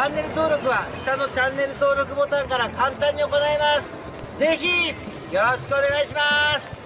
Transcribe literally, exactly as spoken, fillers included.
チャンネル登録は下のチャンネル登録ボタンから簡単に行います。ぜひよろしくお願いします。